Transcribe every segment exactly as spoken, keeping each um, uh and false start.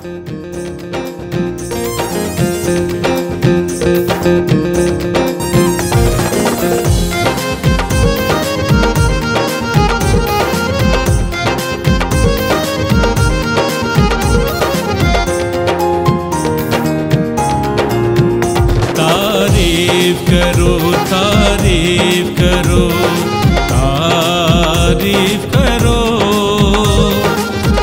तारीफ करो तारीफ करो तारीफ करो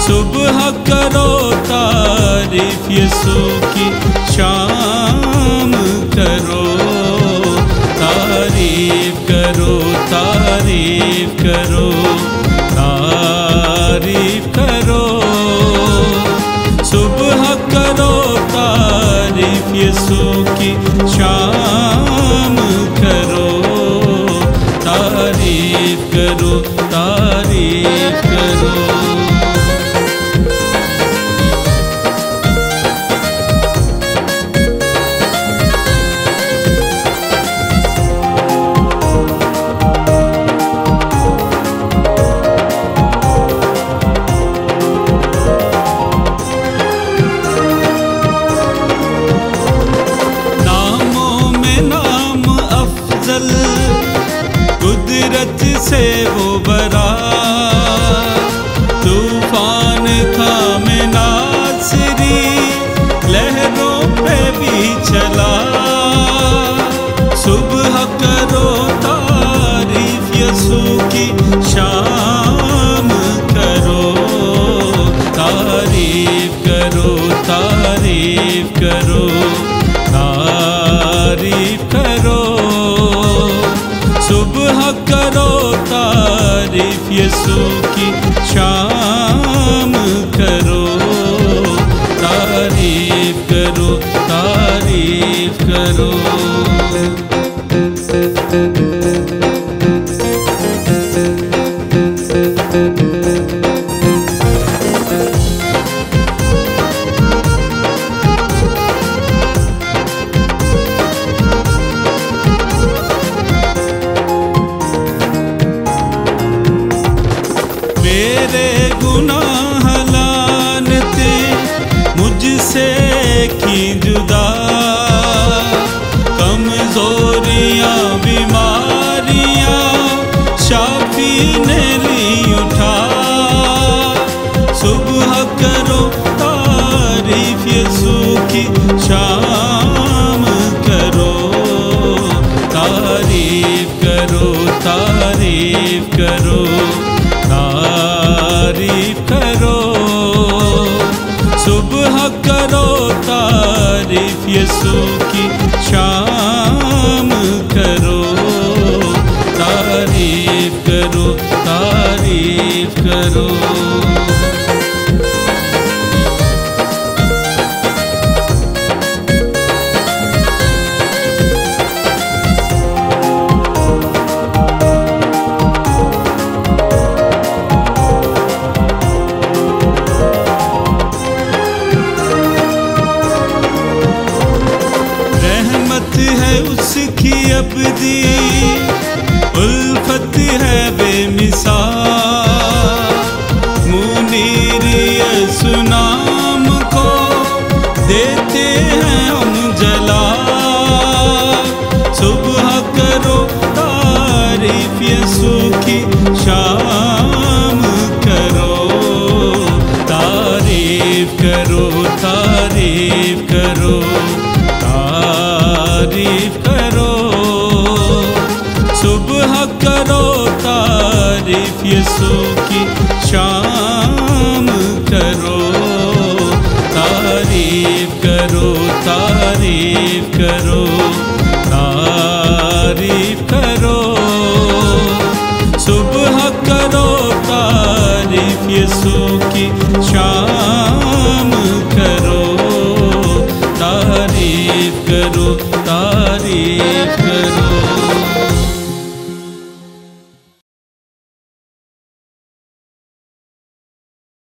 सुबह करो तारीफ यसू की शाम करो तारीफ करो तारीफ करो तारीफ करो सुबह करो तारीफ यसू की शाम करो तारीफ करो तारीफ करो कुदरत से वो बरा तूफान थामे नासरी लहरों पे भी चला सुबह करो तारीफ यसू की शाम करो तारीफ करो तारीफ करो तारीफ करो सुबह करो तारीफ यसू की शाम करो तारीफ करो तारीफ करो मेरे गुनाह लानते मुझसे की जुदा कमजोरियां बीमारियां शाफी ने ली उठा सुबह करो तारीफ यसू की शाम करो तारीफ करो तारीफ करो तारीफ करो सुबह करो तारीफ यसू की शाम करो तारीफ करो तारीफ करो उसकी अबदी उल्फत है बेमिसाल मुनीर यसू नाम को देते हैं हम जला सुबह करो तारीफ यसू की शाम करो तारीफ करो तारीफ करो तारीफ करो सुबह करो तारीफ यसू की शाम करो तारीफ करो तारीफ करो तारीफ